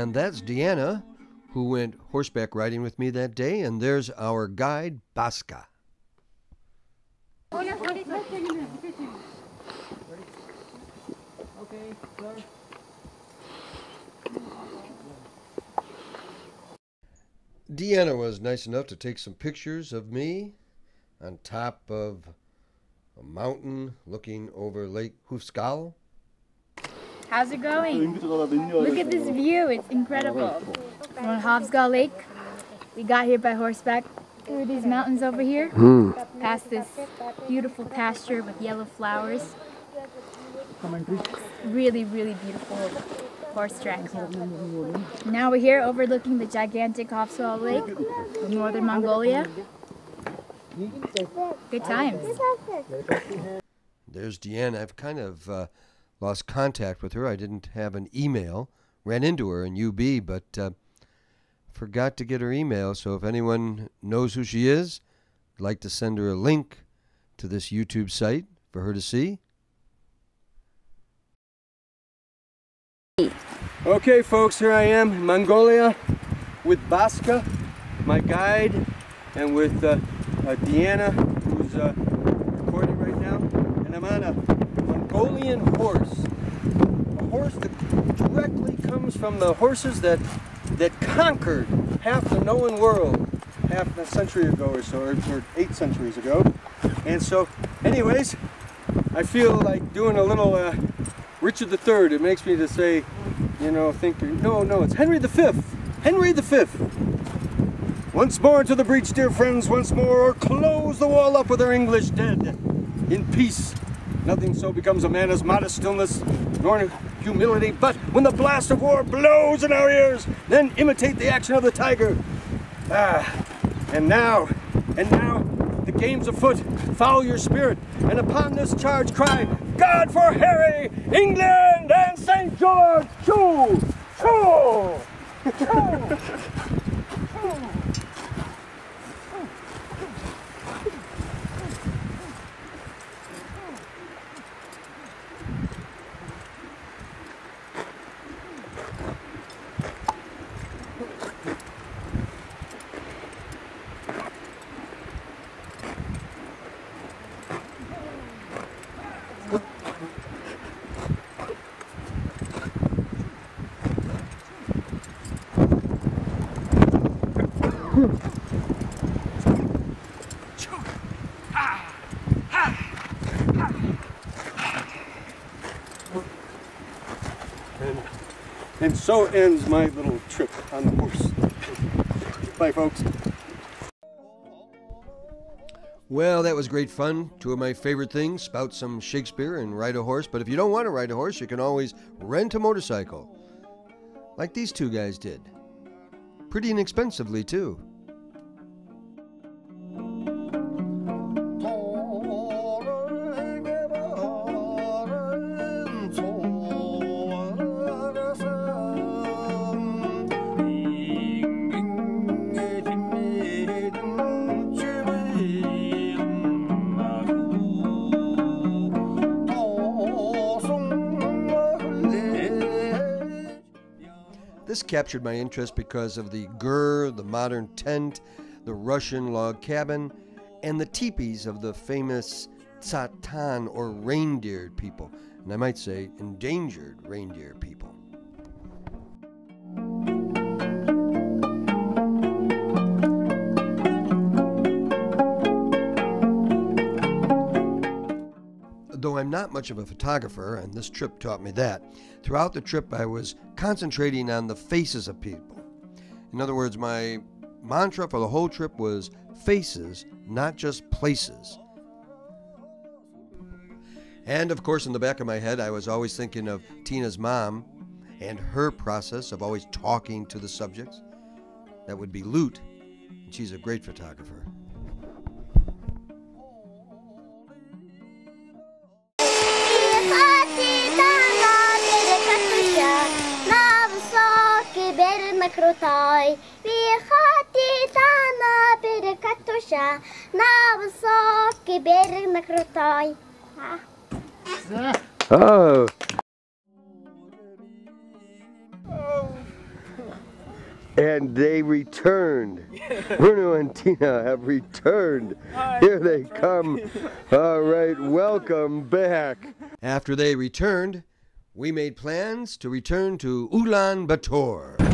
And that's Deanna, who went horseback riding with me that day. And there's our guide, Basca. Deanna was nice enough to take some pictures of me on top of a mountain looking over Lake Khovsgol. How's it going? Look at this view, it's incredible. We're on Khovsgol Lake. We got here by horseback through these mountains over here, past this beautiful pasture with yellow flowers. Really, really beautiful horse tracks. Now we're here overlooking the gigantic Khovsgol Lake in northern Mongolia. Good times. There's Deanna. I've kind of lost contact with her. I didn't have an email. Ran into her in UB, but forgot to get her email. So if anyone knows who she is, I'd like to send her a link to this YouTube site for her to see. Okay, folks, here I am in Mongolia with Basca, my guide, and with Deanna, who's recording right now. And I'm on a Mongolian horse, a horse that directly comes from the horses that conquered half the known world half a century ago or so, or 8 centuries ago. And so, anyways, I feel like doing a little Richard III. It makes me to say, you know, no, it's Henry V. Henry V. Once more into the breach, dear friends, once more, or close the wall up with our English dead. In peace, nothing so becomes a man as modest stillness, nor humility, but when the blast of war blows in our ears, then imitate the action of the tiger. Ah, and now, the game's afoot, foul your spirit, and upon this charge cry, God for Harry, England, and St. George, choo, choo, choo. And so ends my little trip on the horse. Bye, folks. Well, that was great fun. Two of my favorite things, spout some Shakespeare and ride a horse. But if you don't want to ride a horse, you can always rent a motorcycle, like these two guys did. Pretty inexpensively, too. This captured my interest because of the ger, the modern tent, the Russian log cabin, and the teepees of the famous tzatan or reindeer people, and I might say endangered reindeer people. Though I'm not much of a photographer, and this trip taught me that, throughout the trip I was concentrating on the faces of people. In other words, my mantra for the whole trip was faces, not just places. And of course, in the back of my head, I was always thinking of Tina's mom and her process of always talking to the subjects. That would be Lute, and she's a great photographer. Крутой, виходит она перекатуша, на высокий берег на крутой. Oh. And they returned. Bruno and Tina have returned. Here they come. All right, welcome back. After they returned, we made plans to return to Ulaanbaatar.